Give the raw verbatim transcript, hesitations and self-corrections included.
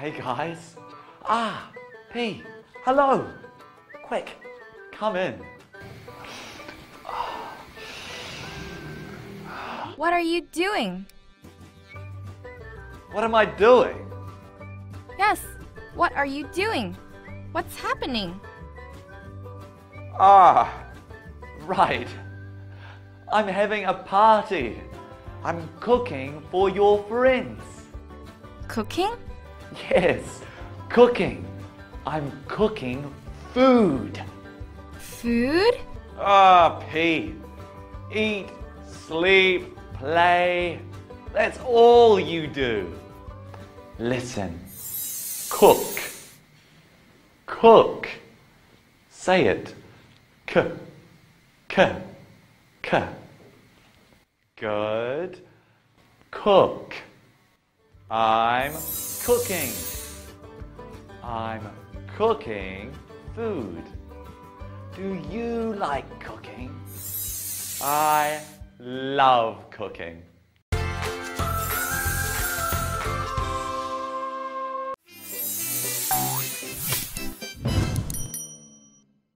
Hey guys. Ah, P, hello. Quick, come in. What are you doing? What am I doing? Yes, what are you doing? What's happening? Ah, right. I'm having a party. I'm cooking for your friends. Cooking? Yes, cooking. I'm cooking food. Food? Ah, P. Eat, sleep, play. That's all you do. Listen. Cook. Cook. Say it. K. K. K. Good. Cook. I'm cooking. I'm cooking food. Do you like cooking? I love cooking.